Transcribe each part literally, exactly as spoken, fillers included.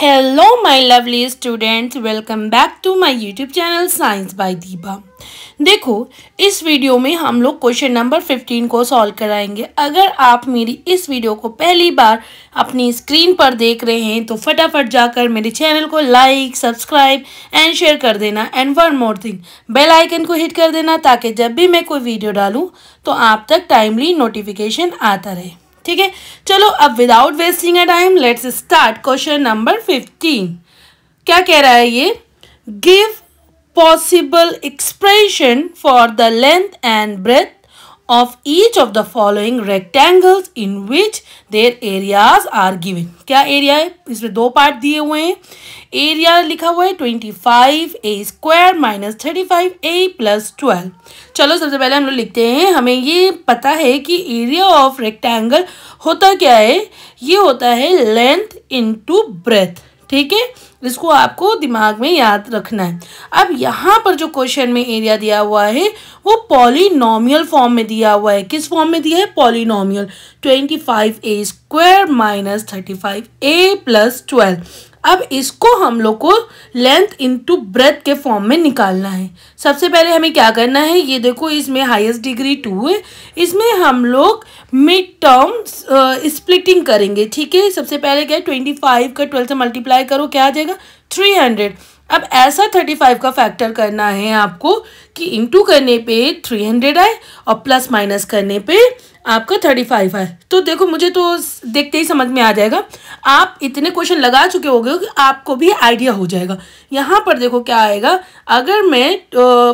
Hello my lovely students, welcome back to my YouTube channel science by Deepa. देखो, इस video में हम लोग क्वेश्चन नंबर फिफ्टीन को सॉल्व कराएंगे। अगर आप मेरी इस वीडियो को पहली बार अपनी स्क्रीन पर देख रहे हैं तो फटाफट जाकर मेरे चैनल को लाइक, सब्सक्राइब एंड शेयर कर देना। And one more thing, bell icon को हिट कर देना ताकि जब भी मैं कोई वीडियो डालूँ तो आप तक टाइमली नोटिफिकेशन आता रहे। ठीक है, चलो अब without wasting a time let's start question number fifteen. क्या कह रहा है ये? Give possible expression for the length and breadth of each of the following rectangles in which their areas are given. क्या एरिया है? इसमें दो पार्ट दिए हुए हैं। एरिया लिखा हुआ है twenty five, a square minus thirty five, a plus twelve. चलो सबसे पहले हम लोग लिखते हैं। हमें ये पता है कि एरिया ऑफ रेक्टेंगल होता क्या है? ये होता है लेंथ इनटू ब्रेथ। ठीक है, इसको आपको दिमाग में याद रखना है। अब यहाँ पर जो क्वेश्चन में एरिया दिया हुआ है वो पॉलिनोमियल फॉर्म में दिया हुआ है। किस फॉर्म में दिया है? Polynomial. Twenty five a square minus thirty five a plus twelve. अब इसको हम लोग को लेंथ इनटू ब्रेथ के फॉर्म में निकालना है। सबसे पहले हमें क्या करना है? ये देखो, इसमें हाईएस्ट डिग्री टू है, इसमें हम लोग मिड टर्म स्प्लिटिंग करेंगे। ठीक है, सबसे पहले क्या है? ट्वेंटी फाइव का ट्वेल्व से मल्टीप्लाई करो, क्या आ जाएगा? Three hundred. अब ऐसा थर्टी फाइव का फैक्टर करना है आपको कि इंटू करने पे थ्री हंड्रेड आए और प्लस माइनस करने पे आपका थर्टी फाइव आए। तो देखो, मुझे तो देखते ही समझ में आ जाएगा। आप इतने क्वेश्चन लगा चुके होंगे कि आपको भी आइडिया हो जाएगा। यहाँ पर देखो क्या आएगा, अगर मैं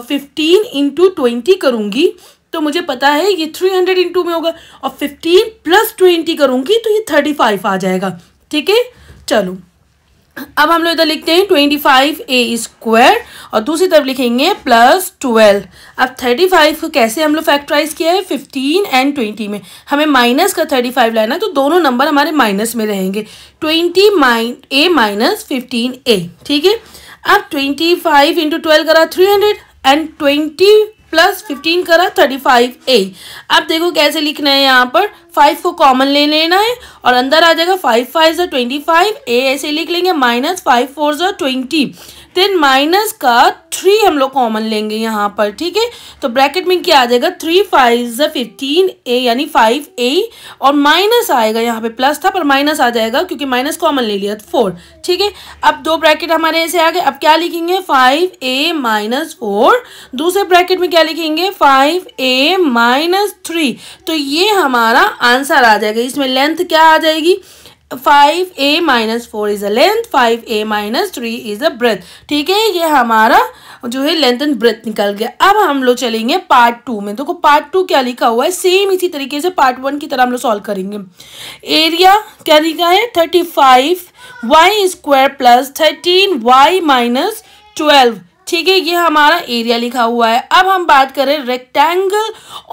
फिफ्टीन इंटू ट्वेंटी करूँगी तो मुझे पता है ये थ्री हंड्रेड इंटू में होगा, और फिफ्टीन प्लस ट्वेंटी करूँगी तो ये थर्टी फाइव आ जाएगा। ठीक है, चलो अब हम लोग इधर लिखते हैं ट्वेंटी फाइव ए स्क्वायर और दूसरी तरफ लिखेंगे प्लस ट्वेल्व। अब थर्टी फाइव को कैसे हम लोग फैक्टराइज किया है? फिफ्टीन एंड ट्वेंटी में हमें माइनस का थर्टी फाइव लाना है, तो दोनों नंबर हमारे माइनस में रहेंगे। Twenty minus a minus fifteen a. ठीक है, अब ट्वेंटी फाइव इंटू ट्वेल्व करा three hundred and twenty plus fifteen करा थर्टी फाइव ए। अब देखो कैसे लिखना है, यहाँ पर फाइव को कॉमन ले लेना है और अंदर आ जाएगा फाइव फाइव ज़ा ट्वेंटी फाइव ए ऐसे लिख लेंगे, माइनस फाइव फोर ज़ा ट्वेंटी, देन माइनस का थ्री हम लोग कॉमन लेंगे यहाँ पर। ठीक है, तो ब्रैकेट में क्या आ जाएगा? थ्री फाइव ज़ा फिफ्टीन ए यानी फाइव ए और माइनस आएगा, यहाँ पे प्लस था पर माइनस आ जाएगा क्योंकि माइनस कॉमन ले लिया फोर। ठीक है, अब दो ब्रैकेट हमारे ऐसे आ गए। अब क्या लिखेंगे? फाइव ए माइनस फोर, दूसरे ब्रैकेट में क्या लिखेंगे? Five a minus three. तो ये हमारा आंसर आ जाएगा। इसमें लेंथ क्या आ जाएगी? Five a minus four is a length, five a minus three is a breadth. ठीक है, ये हमारा जो है लेंथ एंड ब्रेथ निकल गया। अब हम लोग चलेंगे पार्ट टू में। देखो पार्ट टू क्या लिखा हुआ है, सेम इसी तरीके से पार्ट वन की तरह हम लोग सॉल्व करेंगे। एरिया क्या लिखा है? Thirty five y square plus thirteen y minus twelve. ठीक है, ये हमारा एरिया लिखा हुआ है। अब हम बात करें रेक्टेंगल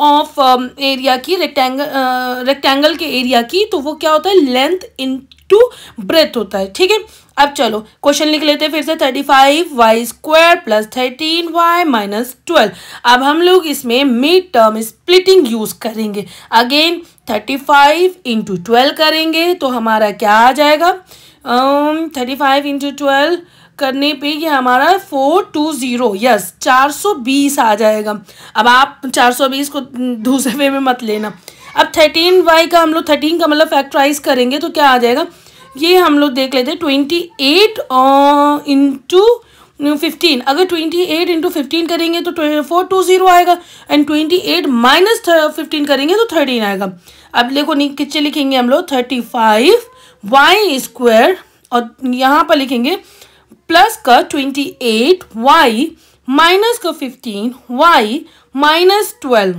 ऑफ एरिया की, रेक्टेंगल रेक्टेंगल के एरिया की, तो वो क्या होता है? लेंथ इनटू ब्रेथ होता है। ठीक है, अब चलो क्वेश्चन लिख लेते हैं फिर से। Thirty five y square plus thirteen y minus twelve. अब हम लोग इसमें मिड टर्म स्प्लिटिंग यूज करेंगे। Again thirty five into twelve करेंगे तो हमारा क्या आ जाएगा? थर्टी फाइव इंटू ट्वेल्व करने पे ये हमारा फोर टू ज़ीरो यस चार सौ बीस आ जाएगा। अब आप चार सौ बीस को दूसरे वे में मत लेना। अब थर्टीन वाई का हम लोग थर्टीन का मतलब फैक्टराइज करेंगे तो क्या आ जाएगा? ये हम लोग देख लेते हैं। ट्वेंटी एट इंटू फिफ्टीन, अगर ट्वेंटी एट इंटू फिफ्टीन करेंगे तो फोर टू ज़ीरो आएगा, and twenty eight minus fifteen करेंगे तो थर्टीन आएगा। अब देखो नीचे लिखेंगे हम लोग थर्टी फाइव वाई स्क्वायर और यहाँ पर लिखेंगे प्लस का ट्वेंटी एट वाई माइनस का फिफ्टीन वाई माइनस ट्वेल्व।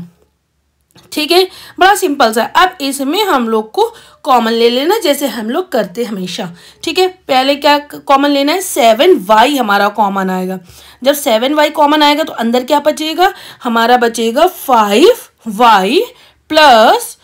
ठीक है, बड़ा सिंपल सा। अब इसमें हम लोग को कॉमन ले लेना जैसे हम लोग करते हमेशा। ठीक है, पहले क्या कॉमन लेना है? सेवन वाई हमारा कॉमन आएगा। जब सेवन वाई कॉमन आएगा तो अंदर क्या बचेगा? हमारा बचेगा फाइव वाई प्लस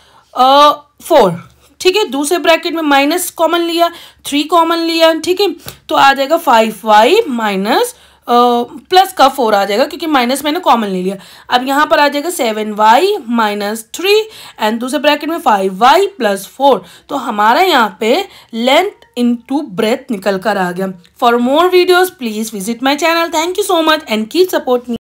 फोर। ठीक है, दूसरे ब्रैकेट में माइनस कॉमन लिया, थ्री कॉमन लिया। ठीक है, तो आ जाएगा फाइव वाई माइनस प्लस का फोर आ जाएगा क्योंकि माइनस मैंने कॉमन ले लिया। अब यहाँ पर आ जाएगा seven y minus three and दूसरे ब्रैकेट में फाइव वाई प्लस फोर। तो हमारा यहाँ पे लेंथ इनटू ब्रेथ निकल कर आ गया। For more videos please visit my channel. Thank you so much and keep support me.